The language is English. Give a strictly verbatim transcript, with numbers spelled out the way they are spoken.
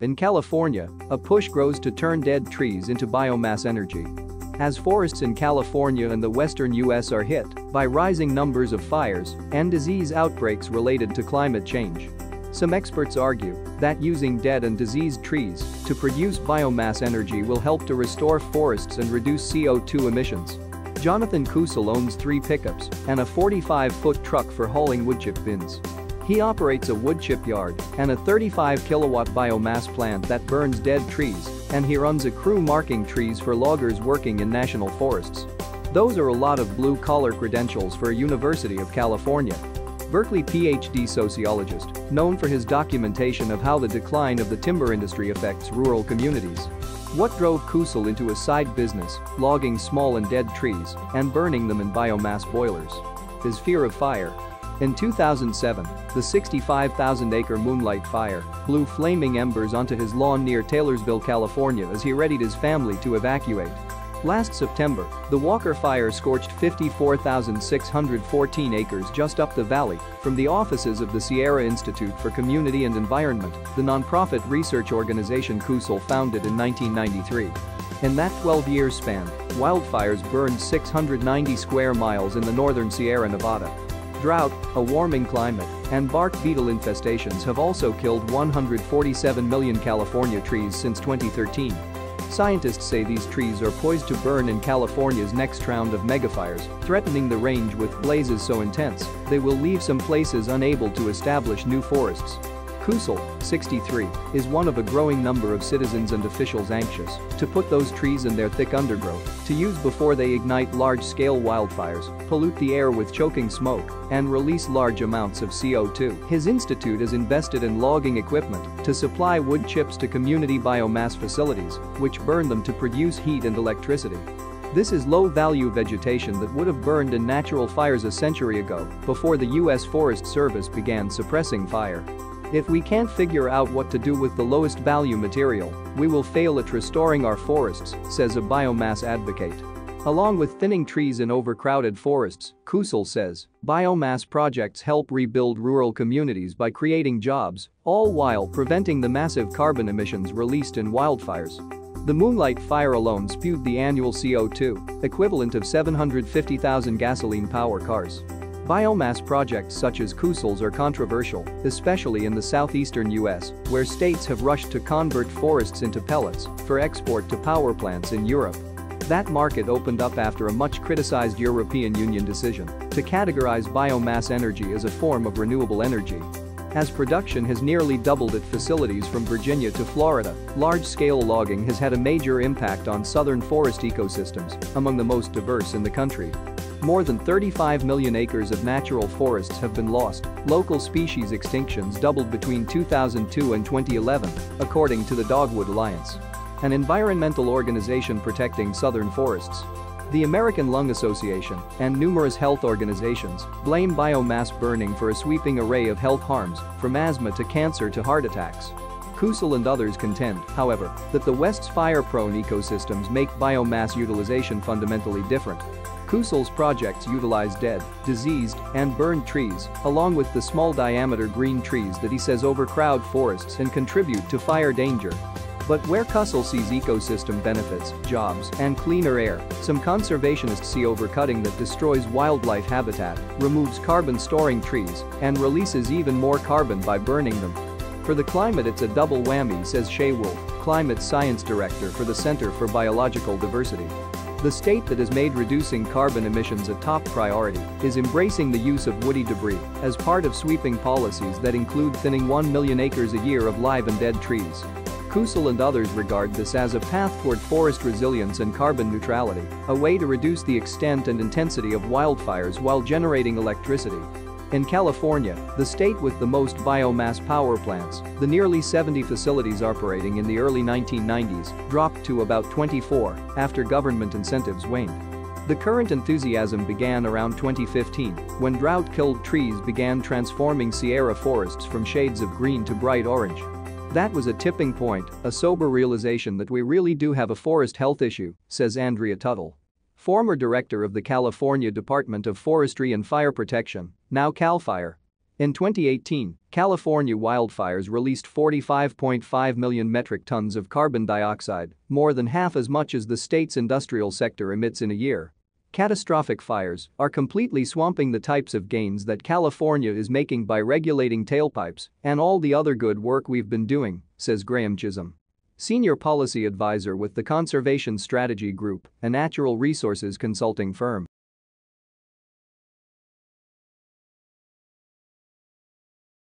In California, a push grows to turn dead trees into biomass energy. As forests in California and the western U S are hit by rising numbers of fires and disease outbreaks related to climate change, some experts argue that using dead and diseased trees to produce biomass energy will help to restore forests and reduce C O two emissions. Jonathan Kusel owns three pickups and a forty-five foot truck for hauling woodchip bins. He operates a woodchip yard and a thirty-five kilowatt biomass plant that burns dead trees, and he runs a crew marking trees for loggers working in national forests. Those are a lot of blue-collar credentials for a University of California. Berkeley P H D sociologist, known for his documentation of how the decline of the timber industry affects rural communities. What drove Kusel into a side business, logging small and dead trees and burning them in biomass boilers? His fear of fire. In two thousand seven, the sixty-five thousand acre Moonlight Fire blew flaming embers onto his lawn near Taylorsville, California, as he readied his family to evacuate. Last September, the Walker Fire scorched fifty-four thousand six hundred fourteen acres just up the valley from the offices of the Sierra Institute for Community and Environment, the nonprofit research organization Kusel founded in nineteen ninety-three. In that twelve year span, wildfires burned six hundred ninety square miles in the northern Sierra Nevada. Drought, a warming climate, and bark beetle infestations have also killed one hundred forty-seven million California trees since twenty thirteen. Scientists say these trees are poised to burn in California's next round of megafires, threatening the range with blazes so intense they will leave some places unable to establish new forests. Kusel, sixty-three, is one of a growing number of citizens and officials anxious to put those trees in their thick undergrowth to use before they ignite large-scale wildfires, pollute the air with choking smoke, and release large amounts of C O two. His institute is invested in logging equipment to supply wood chips to community biomass facilities, which burn them to produce heat and electricity. This is low-value vegetation that would have burned in natural fires a century ago, before the U S Forest Service began suppressing fire. If we can't figure out what to do with the lowest value material, we will fail at restoring our forests, says a biomass advocate. Along with thinning trees in overcrowded forests, Kusel says, biomass projects help rebuild rural communities by creating jobs, all while preventing the massive carbon emissions released in wildfires. The Moonlight Fire alone spewed the annual C O two, equivalent of seven hundred fifty thousand gasoline power cars. Biomass projects such as Kusel's are controversial, especially in the southeastern U S, where states have rushed to convert forests into pellets for export to power plants in Europe. That market opened up after a much-criticized European Union decision to categorize biomass energy as a form of renewable energy. As production has nearly doubled at facilities from Virginia to Florida, large-scale logging has had a major impact on southern forest ecosystems, among the most diverse in the country. More than thirty-five million acres of natural forests have been lost, local species extinctions doubled between two thousand two and twenty eleven, according to the Dogwood Alliance, an environmental organization protecting southern forests. The American Lung Association and numerous health organizations blame biomass burning for a sweeping array of health harms, from asthma to cancer to heart attacks. Kusel and others contend, however, that the West's fire-prone ecosystems make biomass utilization fundamentally different. Kusel's projects utilize dead, diseased, and burned trees, along with the small-diameter green trees that he says overcrowd forests and contribute to fire danger. But where Kusel sees ecosystem benefits, jobs, and cleaner air, some conservationists see overcutting that destroys wildlife habitat, removes carbon-storing trees, and releases even more carbon by burning them. For the climate, it's a double whammy, says Shea Wolf, climate science director for the Center for Biological Diversity. The state that has made reducing carbon emissions a top priority is embracing the use of woody debris as part of sweeping policies that include thinning one million acres a year of live and dead trees. Kusel and others regard this as a path toward forest resilience and carbon neutrality, a way to reduce the extent and intensity of wildfires while generating electricity. In California, the state with the most biomass power plants, the nearly seventy facilities operating in the early nineteen nineties dropped to about twenty-four after government incentives waned. The current enthusiasm began around twenty fifteen, when drought-killed trees began transforming Sierra forests from shades of green to bright orange. That was a tipping point, a sober realization that we really do have a forest health issue, says Andrea Tuttle, former director of the California Department of Forestry and Fire Protection, now CAL FIRE. In twenty eighteen, California wildfires released forty-five point five million metric tons of carbon dioxide, more than half as much as the state's industrial sector emits in a year. Catastrophic fires are completely swamping the types of gains that California is making by regulating tailpipes and all the other good work we've been doing, says Graham Chisholm, senior policy advisor with the Conservation Strategy Group, a natural resources consulting firm.